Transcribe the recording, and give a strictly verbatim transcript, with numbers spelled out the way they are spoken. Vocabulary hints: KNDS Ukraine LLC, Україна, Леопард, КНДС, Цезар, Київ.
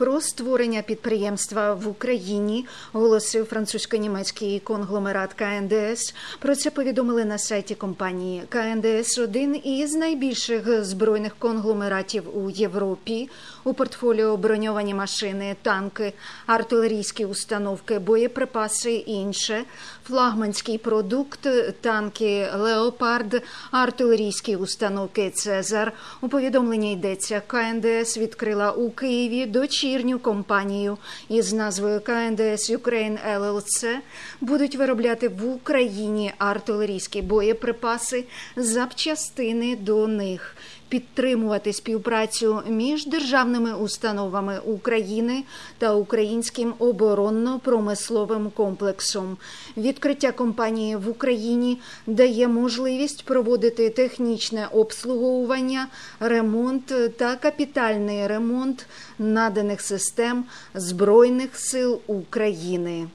про створення підприємства в Україні, оголосив французько-німецький конгломерат К Н Д С. Про це повідомили на сайті компанії. К Н Д С – один із найбільших збройних конгломератів у Європі. У портфоліо броньовані машини, танки, артилерійські установки, боєприпаси і інше. Флагманський продукт – танки «Леопард», артилерійські установки «Цезар». У повідомленні йдеться, К Н Д С відкрила у Києві дочірню компанію із назвою К Н Д С Ukraine Л Л С. Будуть виробляти в Україні артилерійські боєприпаси, запчастини до них. Підтримувати співпрацю між державними установами України та українським оборонно-промисловим комплексом. Відкриття компанії в Україні дає можливість проводити технічне обслуговування, ремонт та капітальний ремонт наданих систем Збройних сил України.